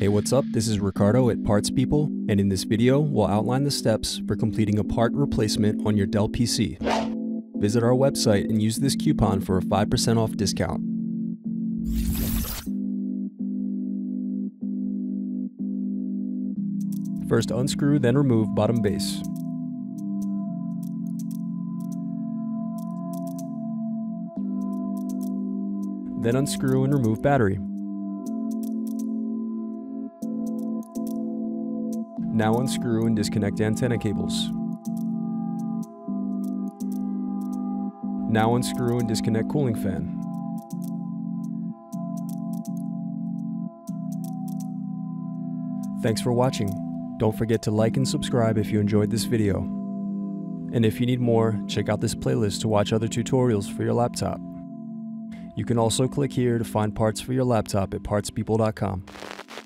Hey, what's up? This is Ricardo at Parts People, and in this video, we'll outline the steps for completing a part replacement on your Dell PC. Visit our website and use this coupon for a 5% off discount. First, unscrew, then remove bottom base. Then unscrew and remove battery. Now unscrew and disconnect antenna cables. Now unscrew and disconnect cooling fan. Thanks for watching. Don't forget to like and subscribe if you enjoyed this video. And if you need more, check out this playlist to watch other tutorials for your laptop. You can also click here to find parts for your laptop at partspeople.com.